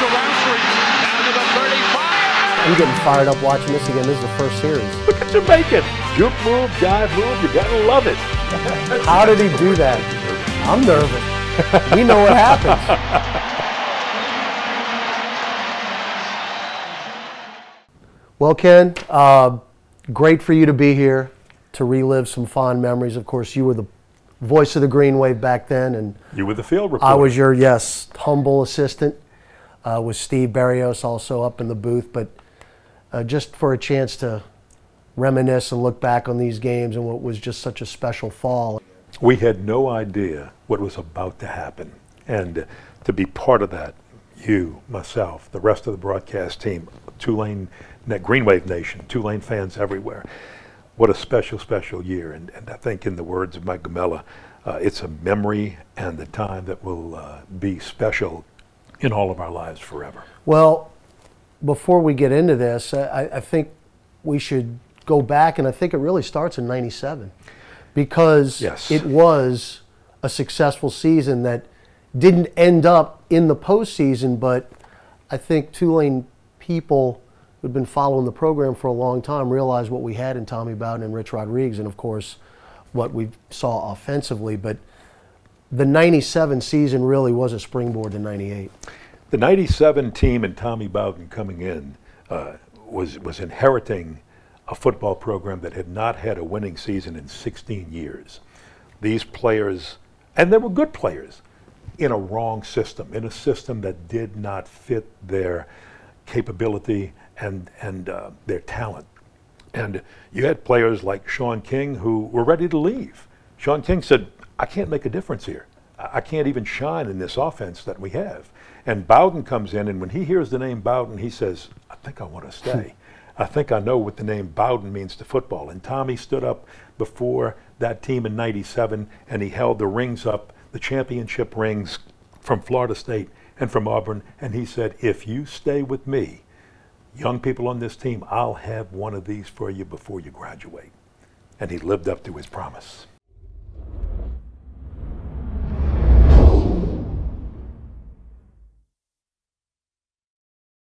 to Rousey, down to the 35. I'm getting fired up watching this again. This is the first series. Look at Jamaican. Juke move, dive move, you gotta love it. How did he do that? I'm nervous. We know what happens. Well, Ken, great for you to be here to relive some fond memories. Of course, you were the voice of the Green Wave back then, and you were the field reporter. I was your, yes, humble assistant with Steve Berrios also up in the booth. But just for a chance to reminisce and look back on these games and what was just such a special fall. We had no idea what was about to happen, and to be part of that, you, myself, the rest of the broadcast team, Tulane, Green Wave Nation, Tulane fans everywhere. What a special, special year. And I think in the words of Mike Gamela, it's a memory and the time that will be special in all of our lives forever. Well, before we get into this, I think we should go back, and I think it really starts in '97, because yes, it was a successful season that didn't end up in the postseason, but I think Tulane people who've been following the program for a long time realized what we had in Tommy Bowden and Rich Rodriguez, and of course what we saw offensively. But the '97 season really was a springboard to '98. The '97 team and Tommy Bowden coming in was inheriting a football program that had not had a winning season in 16 years. These players, and they were good players, in a wrong system, in a system that did not fit their capability and their talent. And you had players like Sean King who were ready to leave. Sean King said, I can't make a difference here. I can't even shine in this offense that we have. And Bowden comes in, and when he hears the name Bowden, he says, I think I want to stay. I think I know what the name Bowden means to football. And Tommy stood up before that team in '97, and he held the rings up, the championship rings from Florida State and from Auburn, and he said, if you stay with me, young people on this team, I'll have one of these for you before you graduate. And he lived up to his promise.